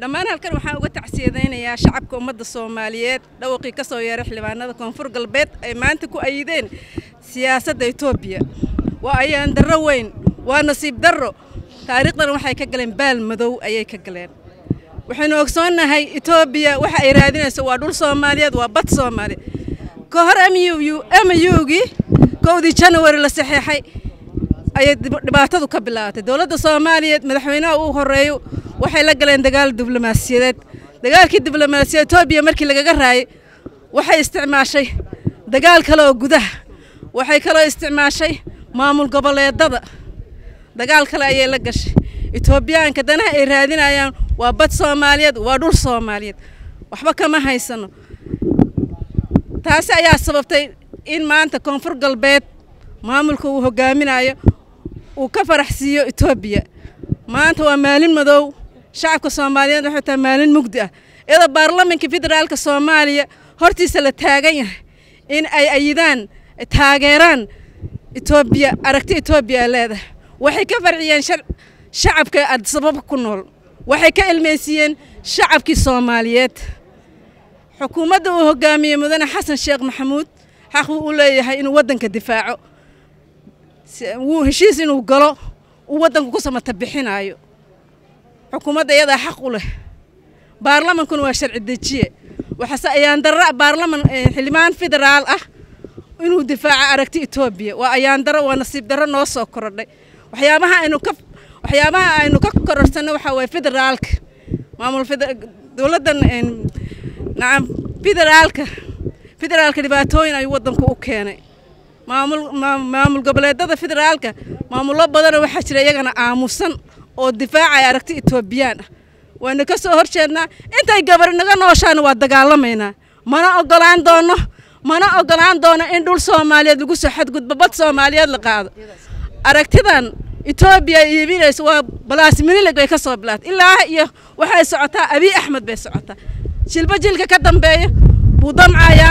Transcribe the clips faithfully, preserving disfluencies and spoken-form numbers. دمان هالكن وحنا وقت عسيدين يا شعبكم مد الصوماليات دوقي كسو يا رحلة معنا كون فرق البيت معنتكم أيدين سياسة إثيوبيا وأيان دروين ونصيب درو تاريخنا وحنا كجلين بال مذو أي كجلين وحنا أقصانا هاي إثيوبيا وحنا إرادنا سوا دول صوماليات وبط صومالي كهر أميو يو أميوجي كودي جانور للصحيحي أي دبعتها قبلات دولة الصوماليات مدحونا وهريو waxay la galeen dagaal diblomaasiyadeed dagaalkii diblomaasiyadeed Itoobiya markii laga raay waxay isticmaashay dagaal kale oo gudaha waxay kale isticmaashay maamul goboleedada dagaal kale ay la gashay Itoobiyaanka danaha ay raadinayaan waa bad Soomaaliyeed waa dhul Soomaaliyeed waxba kama haysano taas ayaa sababtay in maanta Koonfur Galbeed maamulku uu hogaaminayo uu ka faraxsiyo Itoobiya maanta waa maalin madow شعب كصوماليين رح تمالين مجدة إذا برلمان كفيدرال كصومالية هرتي سلتاجين إن أي أيدان تاجران إثيوبيا أركت إثيوبيا لذا وحكي فرعيان شر شعب كأد سبب كنول وحكي المسيين شعب كصوماليات حكومته وهجامية مدن حسن الشيخ محمود حقوا ليه إنه ودن كدفاعه وهشيس إنه قلا وودن قصة تبحين عيو حكومة يدا حقوله بارلمان كن وشرع الدجية وحسا أيان درع بارلمان حلمان فيدرال أه إنه دفاع أركتي إثيوبيا وأيان درع ونصيب درع نوصو كرر وحيامها إنه كف وحيامها إنه ككرر سنة وحوي فيدرالك معمول فيدر دولة إن نعم فيدرالك فيدرالك اللي باتوين أيودن كوكيني معمول معمول قبل هذا فيدرالك معمول بدر وحشر يجنا عاموسن oo difaaca aragti Itoobiyaana waana ka soo horjeedna intay gabar naga nooshaan waa dagaalamayna mana ogolaan doono mana ogolaan doono in dhul Soomaaliyeed lagu soo xad gudbo bad Soomaaliyeed la qaado aragtidan Itoobiya yeebinaysa waa balaas mililag ay ka soo bilaat ilaa iyo waxa socota Abiy Ahmed bay socota jilba jilka ka dambeeyo buu damcaya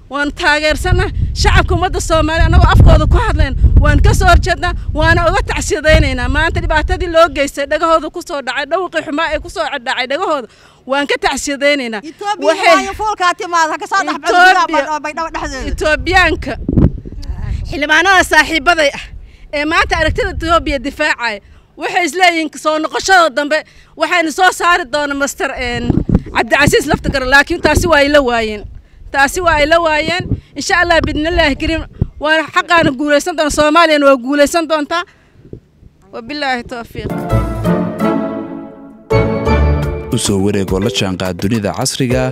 waan taageersanahay shacabka ummadda Soomaaliya anaga afkooda ku hadleen waan ka soo horjeedna waana uga tacsiideynaynaa maanta dhibaatadii loo geystay dhagahooda ku soo dhacay dhawqii xumaa ee ku soo dhacay dhagahooda waan ka tacsiideynaynaa waxay foolka timaada ka soo dhaxbaxay Itoobiyaanka xilmaanada saaxiibada ee maanta aragtida Itoobiya difaacay waxay isleeyeen soo noqoshada dambe waxaan soo saari doona master een Cabdi Casiis Laftagar laakiin taasi waa ay la waayeen taasi waa ay la waayeen insha Allah bidnillah karim waa xaqaan guuleysan doona Soomaaliyeena waa guuleysan doonta wabillahi tawfiiq usoo wareego la jaanqaad dunida casriga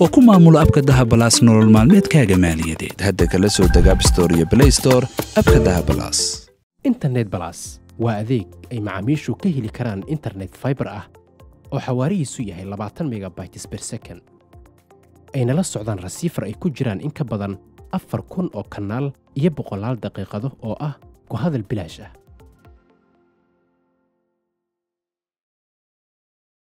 وكما عملوا أبكى دها بلاس نور المعلومات كاجا مالية دي هدا كلاسو دجاب ستور يا بلاي ستور أبكى دها بلاس إنترنت بلاس وأذيك أي معاميشو كهلي كران إنترنت فايبر أه أو حواري سوية لبعتن ميجا بايتس بير سكن أين للسعودان رسيفر أي كجران إنك بدن أفر كون أو كنال يبقى لال دقيقة أو أه كهذا البلاجة